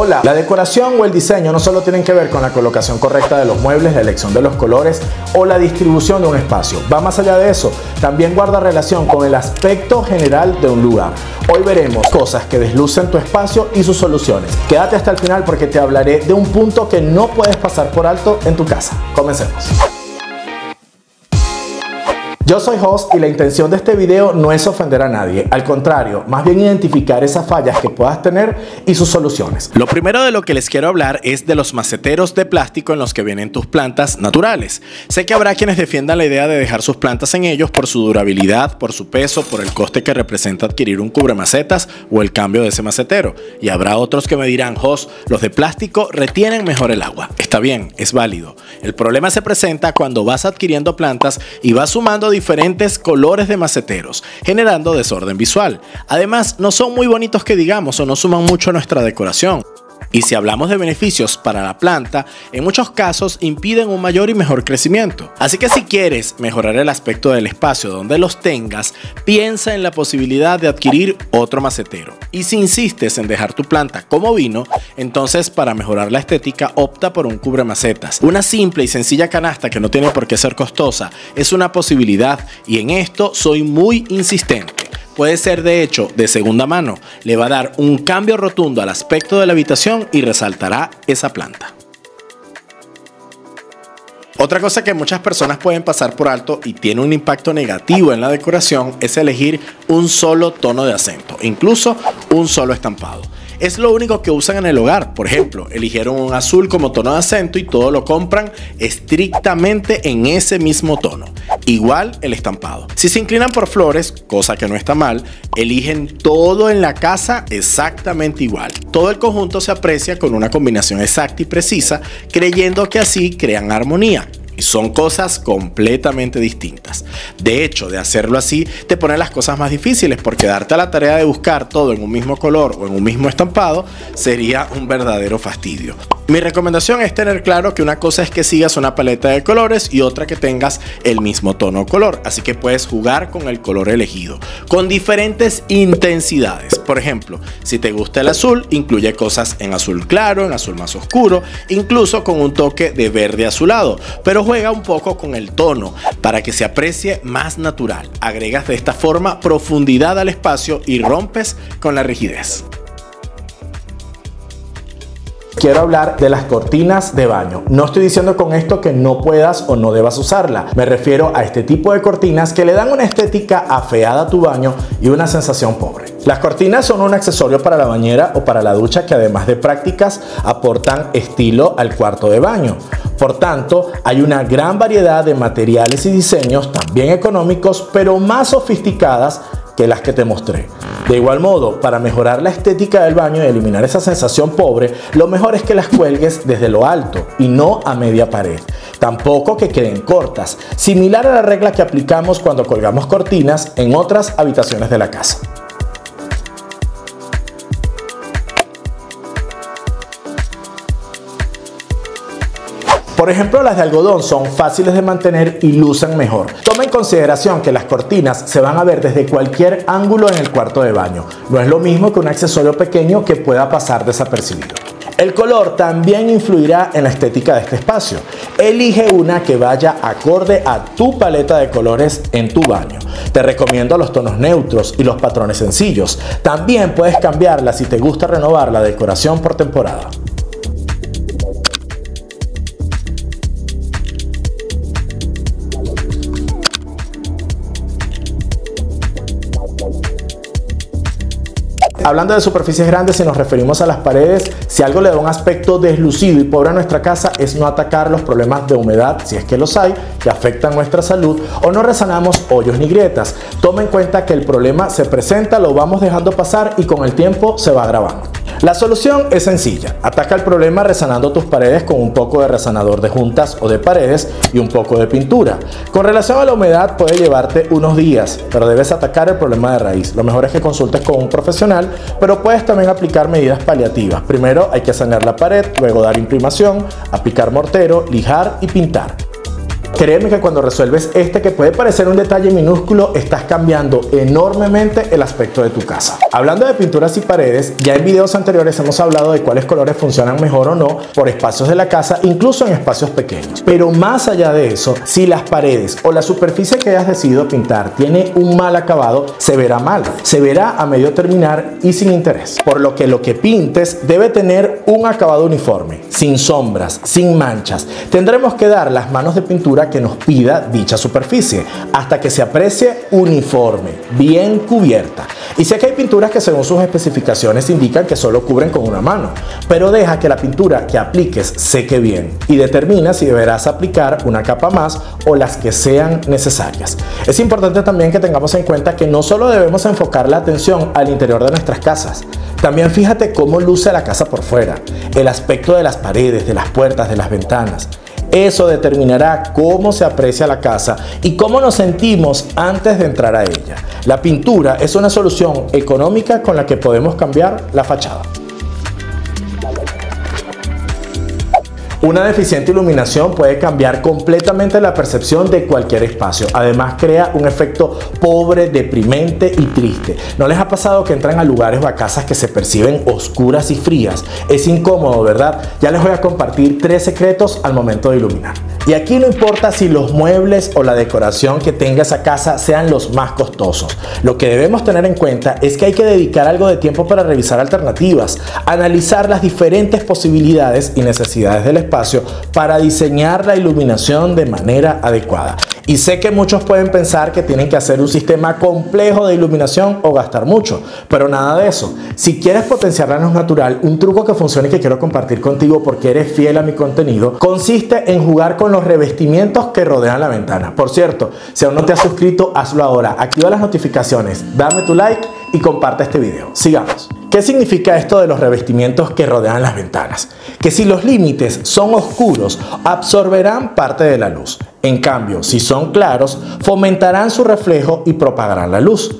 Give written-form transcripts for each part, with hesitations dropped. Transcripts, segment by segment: Hola, la decoración o el diseño no solo tienen que ver con la colocación correcta de los muebles, la elección de los colores o la distribución de un espacio. Va más allá de eso, también guarda relación con el aspecto general de un lugar. Hoy veremos cosas que deslucen tu espacio y sus soluciones. Quédate hasta el final porque te hablaré de un punto que no puedes pasar por alto en tu casa. Comencemos. Yo soy Jos y la intención de este video no es ofender a nadie, al contrario, más bien identificar esas fallas que puedas tener y sus soluciones. Lo primero de lo que les quiero hablar es de los maceteros de plástico en los que vienen tus plantas naturales. Sé que habrá quienes defiendan la idea de dejar sus plantas en ellos por su durabilidad, por su peso, por el coste que representa adquirir un cubremacetas o el cambio de ese macetero. Y habrá otros que me dirán, Jos, los de plástico retienen mejor el agua. Está bien, es válido. El problema se presenta cuando vas adquiriendo plantas y vas sumando diferentes colores de maceteros, generando desorden visual. Además, no son muy bonitos que digamos o no suman mucho a nuestra decoración. Y si hablamos de beneficios para la planta, en muchos casos impiden un mayor y mejor crecimiento. Así que si quieres mejorar el aspecto del espacio donde los tengas, piensa en la posibilidad de adquirir otro macetero. Y si insistes en dejar tu planta como vino, entonces para mejorar la estética opta por un cubremacetas. Una simple y sencilla canasta que no tiene por qué ser costosa es una posibilidad y en esto soy muy insistente. Puede ser de hecho de segunda mano, le va a dar un cambio rotundo al aspecto de la habitación y resaltará esa planta. Otra cosa que muchas personas pueden pasar por alto y tiene un impacto negativo en la decoración es elegir un solo tono de acento, incluso un solo estampado. Es lo único que usan en el hogar, por ejemplo, eligieron un azul como tono de acento y todo lo compran estrictamente en ese mismo tono. Igual el estampado. Si se inclinan por flores, cosa que no está mal, eligen todo en la casa exactamente igual. Todo el conjunto se aprecia con una combinación exacta y precisa, creyendo que así crean armonía. Y son cosas completamente distintas. De hecho, de hacerlo así, te pone las cosas más difíciles porque darte a la tarea de buscar todo en un mismo color o en un mismo estampado sería un verdadero fastidio. Mi recomendación es tener claro que una cosa es que sigas una paleta de colores y otra que tengas el mismo tono o color, así que puedes jugar con el color elegido, con diferentes intensidades. Por ejemplo, si te gusta el azul, incluye cosas en azul claro, en azul más oscuro, incluso con un toque de verde azulado, pero juega un poco con el tono para que se aprecie más natural. Agregas de esta forma profundidad al espacio y rompes con la rigidez. Quiero hablar de las cortinas de baño. No estoy diciendo con esto que no puedas o no debas usarla. Me refiero a este tipo de cortinas que le dan una estética afeada a tu baño y una sensación pobre. Las cortinas son un accesorio para la bañera o para la ducha que además de prácticas aportan estilo al cuarto de baño. Por tanto, hay una gran variedad de materiales y diseños también económicos, pero más sofisticadas que las que te mostré. De igual modo, para mejorar la estética del baño y eliminar esa sensación pobre, lo mejor es que las cuelgues desde lo alto y no a media pared. Tampoco que queden cortas, similar a la regla que aplicamos cuando colgamos cortinas en otras habitaciones de la casa. Por ejemplo, las de algodón son fáciles de mantener y lucen mejor. Toma en consideración que las cortinas se van a ver desde cualquier ángulo en el cuarto de baño. No es lo mismo que un accesorio pequeño que pueda pasar desapercibido. El color también influirá en la estética de este espacio. Elige una que vaya acorde a tu paleta de colores en tu baño. Te recomiendo los tonos neutros y los patrones sencillos. También puedes cambiarla si te gusta renovar la decoración por temporada. Hablando de superficies grandes, si nos referimos a las paredes, si algo le da un aspecto deslucido y pobre a nuestra casa es no atacar los problemas de humedad, si es que los hay, que afectan nuestra salud, o no resanamos hoyos ni grietas. Toma en cuenta que el problema se presenta, lo vamos dejando pasar y con el tiempo se va agravando. La solución es sencilla, ataca el problema resanando tus paredes con un poco de resanador de juntas o de paredes y un poco de pintura. Con relación a la humedad puede llevarte unos días, pero debes atacar el problema de raíz. Lo mejor es que consultes con un profesional, pero puedes también aplicar medidas paliativas. Primero hay que sanear la pared, luego dar imprimación, aplicar mortero, lijar y pintar. Créeme que cuando resuelves este, que puede parecer un detalle minúsculo, estás cambiando enormemente el aspecto de tu casa. Hablando de pinturas y paredes, ya en videos anteriores hemos hablado de cuáles colores funcionan mejor o no por espacios de la casa, incluso en espacios pequeños. Pero más allá de eso, si las paredes o la superficie que hayas decidido pintar tiene un mal acabado, se verá mal, se verá a medio terminar y sin interés. Por lo que pintes debe tener un acabado uniforme, sin sombras, sin manchas. Tendremos que dar las manos de pintura que nos pida dicha superficie hasta que se aprecie uniforme, bien cubierta. Y sé que hay pinturas que según sus especificaciones indican que solo cubren con una mano, pero deja que la pintura que apliques seque bien y determina si deberás aplicar una capa más o las que sean necesarias. Es importante también que tengamos en cuenta que no solo debemos enfocar la atención al interior de nuestras casas, también fíjate cómo luce la casa por fuera, el aspecto de las paredes, de las puertas, de las ventanas. Eso determinará cómo se aprecia la casa y cómo nos sentimos antes de entrar a ella. La pintura es una solución económica con la que podemos cambiar la fachada. Una deficiente iluminación puede cambiar completamente la percepción de cualquier espacio. Además, crea un efecto pobre, deprimente y triste. ¿No les ha pasado que entran a lugares o a casas que se perciben oscuras y frías? Es incómodo, ¿verdad? Ya les voy a compartir 3 secretos al momento de iluminar. Y aquí no importa si los muebles o la decoración que tenga esa casa sean los más costosos. Lo que debemos tener en cuenta es que hay que dedicar algo de tiempo para revisar alternativas, analizar las diferentes posibilidades y necesidades del espacio para diseñar la iluminación de manera adecuada. Y sé que muchos pueden pensar que tienen que hacer un sistema complejo de iluminación o gastar mucho, pero nada de eso. Si quieres potenciar la luz natural, un truco que funciona y que quiero compartir contigo porque eres fiel a mi contenido, consiste en jugar con los revestimientos que rodean la ventana. Por cierto, si aún no te has suscrito, hazlo ahora. Activa las notificaciones, dame tu like y comparte este video. Sigamos. ¿Qué significa esto de los revestimientos que rodean las ventanas? Que si los límites son oscuros, absorberán parte de la luz. En cambio, si son claros, fomentarán su reflejo y propagarán la luz.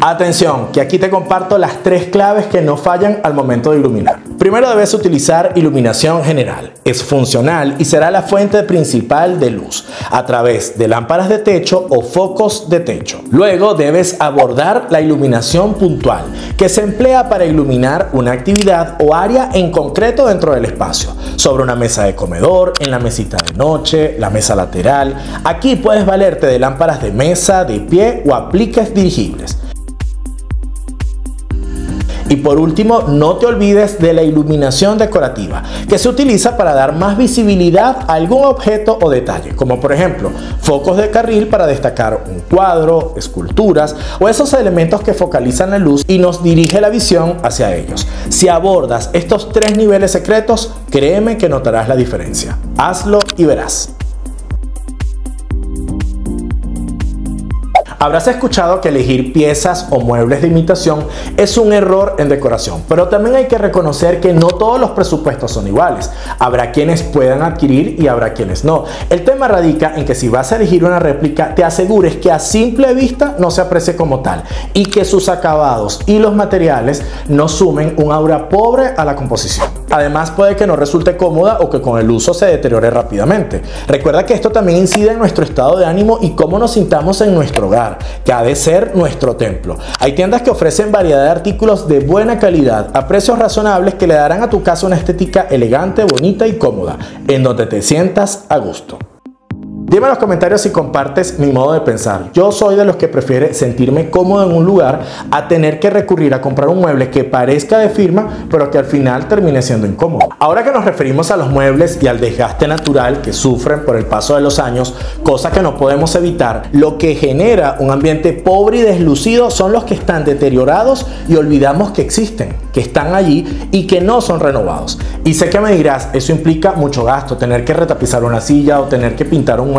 Atención, que aquí te comparto las 3 claves que no fallan al momento de iluminar. Primero, debes utilizar iluminación general. Es funcional y será la fuente principal de luz a través de lámparas de techo o focos de techo. Luego debes abordar la iluminación puntual, que se emplea para iluminar una actividad o área en concreto dentro del espacio. Sobre una mesa de comedor, en la mesita de noche, la mesa lateral. Aquí puedes valerte de lámparas de mesa, de pie o apliques dirigibles. Y por último, no te olvides de la iluminación decorativa, que se utiliza para dar más visibilidad a algún objeto o detalle, como por ejemplo, focos de carril para destacar un cuadro, esculturas o esos elementos que focalizan la luz y nos dirige la visión hacia ellos. Si abordas estos 3 niveles secretos, créeme que notarás la diferencia. Hazlo y verás. Habrás escuchado que elegir piezas o muebles de imitación es un error en decoración, pero también hay que reconocer que no todos los presupuestos son iguales. Habrá quienes puedan adquirir y habrá quienes no. El tema radica en que si vas a elegir una réplica, te asegures que a simple vista no se aprecie como tal y que sus acabados y los materiales no sumen un aura pobre a la composición. Además, puede que no resulte cómoda o que con el uso se deteriore rápidamente. Recuerda que esto también incide en nuestro estado de ánimo y cómo nos sintamos en nuestro hogar, que ha de ser nuestro templo. Hay tiendas que ofrecen variedad de artículos de buena calidad a precios razonables que le darán a tu casa una estética elegante, bonita y cómoda, en donde te sientas a gusto. Dime en los comentarios si compartes mi modo de pensar. Yo soy de los que prefiere sentirme cómodo en un lugar a tener que recurrir a comprar un mueble que parezca de firma, pero que al final termine siendo incómodo. Ahora que nos referimos a los muebles y al desgaste natural que sufren por el paso de los años, cosa que no podemos evitar, lo que genera un ambiente pobre y deslucido son los que están deteriorados y olvidamos que existen, que están allí y que no son renovados. Y sé que me dirás, eso implica mucho gasto, tener que retapizar una silla o tener que pintar un mueble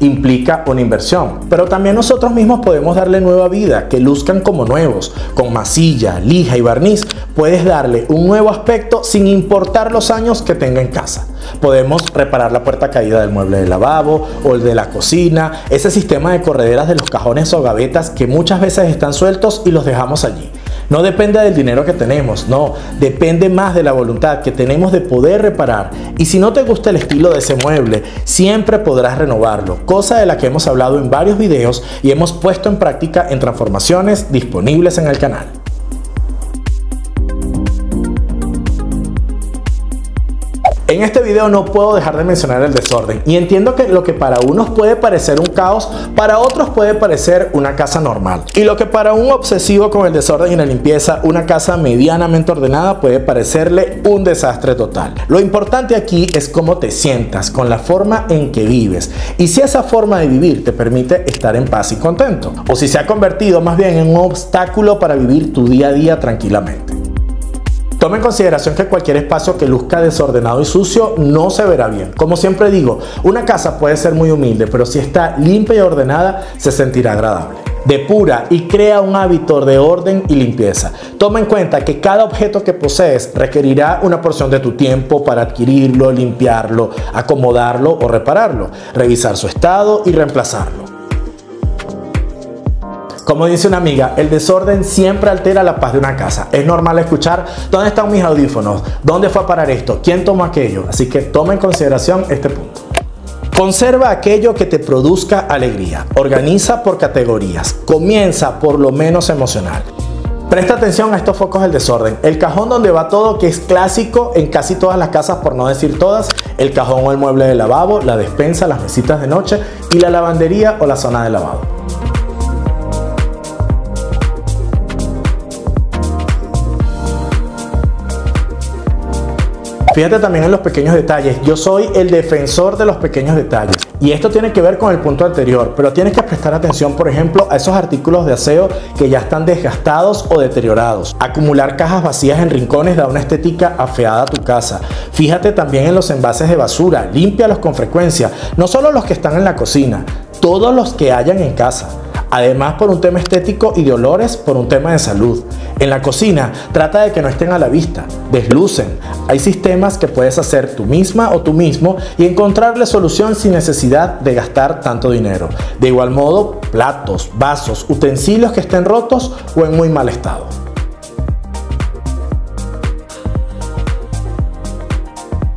implica una inversión, pero también nosotros mismos podemos darle nueva vida, que luzcan como nuevos, con masilla, lija y barniz. Puedes darle un nuevo aspecto sin importar los años que tenga en casa. Podemos reparar la puerta caída del mueble del lavabo o el de la cocina, ese sistema de correderas de los cajones o gavetas que muchas veces están sueltos y los dejamos allí. No depende del dinero que tenemos, no, depende más de la voluntad que tenemos de poder reparar. Y si no te gusta el estilo de ese mueble, siempre podrás renovarlo, cosa de la que hemos hablado en varios videos y hemos puesto en práctica en transformaciones disponibles en el canal. En este video no puedo dejar de mencionar el desorden, y entiendo que lo que para unos puede parecer un caos, para otros puede parecer una casa normal. Y lo que para un obsesivo con el desorden y la limpieza, una casa medianamente ordenada puede parecerle un desastre total. Lo importante aquí es cómo te sientas, con la forma en que vives, y si esa forma de vivir te permite estar en paz y contento, o si se ha convertido más bien en un obstáculo para vivir tu día a día tranquilamente. Toma en consideración que cualquier espacio que luzca desordenado y sucio no se verá bien. Como siempre digo, una casa puede ser muy humilde, pero si está limpia y ordenada, se sentirá agradable. Depura y crea un hábito de orden y limpieza. Toma en cuenta que cada objeto que posees requerirá una porción de tu tiempo para adquirirlo, limpiarlo, acomodarlo o repararlo, revisar su estado y reemplazarlo. Como dice una amiga, el desorden siempre altera la paz de una casa. Es normal escuchar, ¿dónde están mis audífonos? ¿Dónde fue a parar esto? ¿Quién tomó aquello? Así que toma en consideración este punto. Conserva aquello que te produzca alegría. Organiza por categorías. Comienza por lo menos emocional. Presta atención a estos focos del desorden. El cajón donde va todo, que es clásico en casi todas las casas, por no decir todas. El cajón o el mueble de lavabo, la despensa, las mesitas de noche y la lavandería o la zona de lavado. Fíjate también en los pequeños detalles. Yo soy el defensor de los pequeños detalles. Y esto tiene que ver con el punto anterior, pero tienes que prestar atención, por ejemplo, a esos artículos de aseo que ya están desgastados o deteriorados. Acumular cajas vacías en rincones da una estética afeada a tu casa. Fíjate también en los envases de basura. Límpialos con frecuencia. No solo los que están en la cocina, todos los que hayan en casa. Además, por un tema estético y de olores, por un tema de salud. En la cocina, trata de que no estén a la vista, deslucen. Hay sistemas que puedes hacer tú misma o tú mismo y encontrarle solución sin necesidad de gastar tanto dinero. De igual modo, platos, vasos, utensilios que estén rotos o en muy mal estado.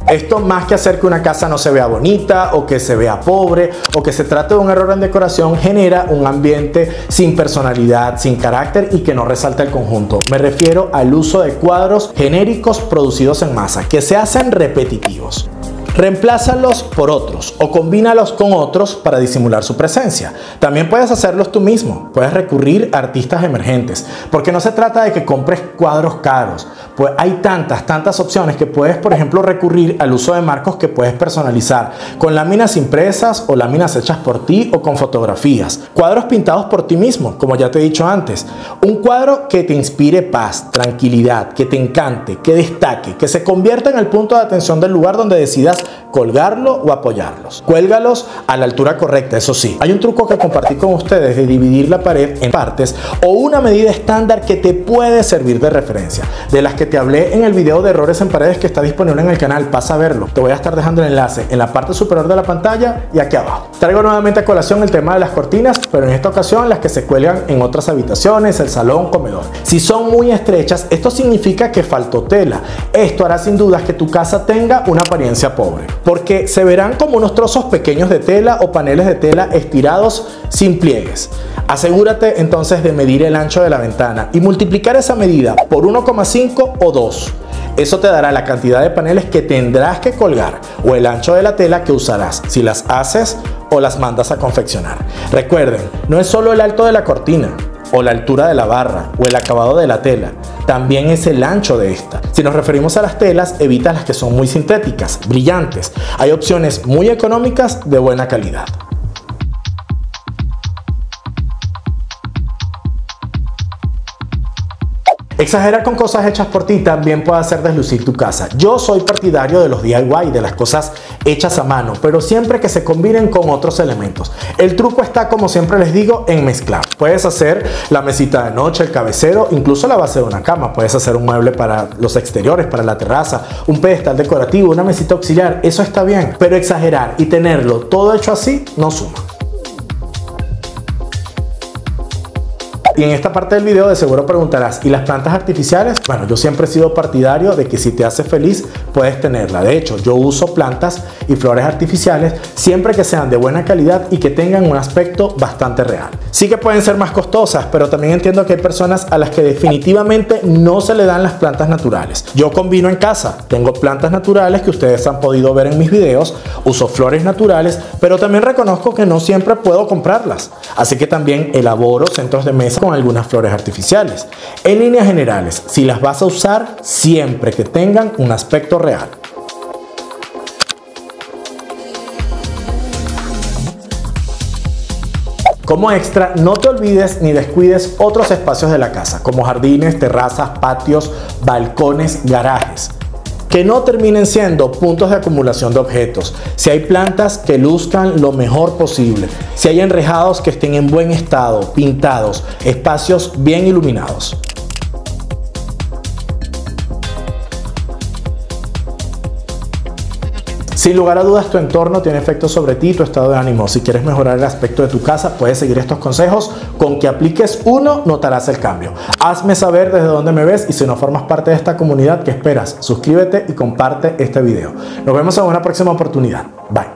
Esto, más que hacer que una casa no se vea bonita o que se vea pobre o que se trate de un error en decoración, genera un ambiente sin personalidad, sin carácter y que no resalta el conjunto. Me refiero al uso de cuadros genéricos producidos en masa, que se hacen repetitivos. Reemplázalos por otros o combínalos con otros para disimular su presencia. También puedes hacerlos tú mismo. Puedes recurrir a artistas emergentes, porque no se trata de que compres cuadros caros. Pues hay tantas opciones que puedes, por ejemplo, recurrir al uso de marcos que puedes personalizar con láminas impresas o láminas hechas por ti o con fotografías. Cuadros pintados por ti mismo, como ya te he dicho antes. Un cuadro que te inspire paz, tranquilidad, que te encante, que destaque, que se convierta en el punto de atención del lugar donde decidas colgarlo o apoyarlos. Cuélgalos a la altura correcta, eso sí. Hay un truco que compartí con ustedes de dividir la pared en partes o una medida estándar que te puede servir de referencia. De las que te hablé en el video de errores en paredes que está disponible en el canal, pasa a verlo. Te voy a estar dejando el enlace en la parte superior de la pantalla y aquí abajo. Traigo nuevamente a colación el tema de las cortinas, pero en esta ocasión las que se cuelgan en otras habitaciones, el salón, comedor. Si son muy estrechas, esto significa que faltó tela. Esto hará sin dudas que tu casa tenga una apariencia pobre, porque se verán como unos trozos pequeños de tela o paneles de tela estirados sin pliegues. Asegúrate entonces de medir el ancho de la ventana y multiplicar esa medida por 1,5 o 2. Eso te dará la cantidad de paneles que tendrás que colgar o el ancho de la tela que usarás si las haces o las mandas a confeccionar. Recuerden, no es solo el alto de la cortina o la altura de la barra o el acabado de la tela, también es el ancho de esta. Si nos referimos a las telas, evita las que son muy sintéticas, brillantes. Hay opciones muy económicas de buena calidad. Exagerar con cosas hechas por ti también puede hacer deslucir tu casa. Yo soy partidario de los DIY, de las cosas hechas a mano, pero siempre que se combinen con otros elementos. El truco está, como siempre les digo, en mezclar. Puedes hacer la mesita de noche, el cabecero, incluso la base de una cama. Puedes hacer un mueble para los exteriores, para la terraza, un pedestal decorativo, una mesita auxiliar. Eso está bien, pero exagerar y tenerlo todo hecho así no suma. Y en esta parte del video de seguro preguntarás, ¿y las plantas artificiales? Bueno, yo siempre he sido partidario de que si te hace feliz puedes tenerla. De hecho, yo uso plantas y flores artificiales siempre que sean de buena calidad y que tengan un aspecto bastante real. Sí que pueden ser más costosas, pero también entiendo que hay personas a las que definitivamente no se le dan las plantas naturales. Yo combino en casa, tengo plantas naturales que ustedes han podido ver en mis videos, uso flores naturales, pero también reconozco que no siempre puedo comprarlas, así que también elaboro centros de mesa con algunas flores artificiales. En líneas generales, si las vas a usar, siempre que tengan un aspecto real. Como extra, no te olvides ni descuides otros espacios de la casa, como jardines, terrazas, patios, balcones, garajes, que no terminen siendo puntos de acumulación de objetos. Si hay plantas, que luzcan lo mejor posible. Si hay enrejados, que estén en buen estado, pintados, espacios bien iluminados. Sin lugar a dudas, tu entorno tiene efectos sobre ti y tu estado de ánimo. Si quieres mejorar el aspecto de tu casa, puedes seguir estos consejos. Con que apliques uno, notarás el cambio. Hazme saber desde dónde me ves y si no formas parte de esta comunidad, ¿qué esperas? Suscríbete y comparte este video. Nos vemos en una próxima oportunidad. Bye.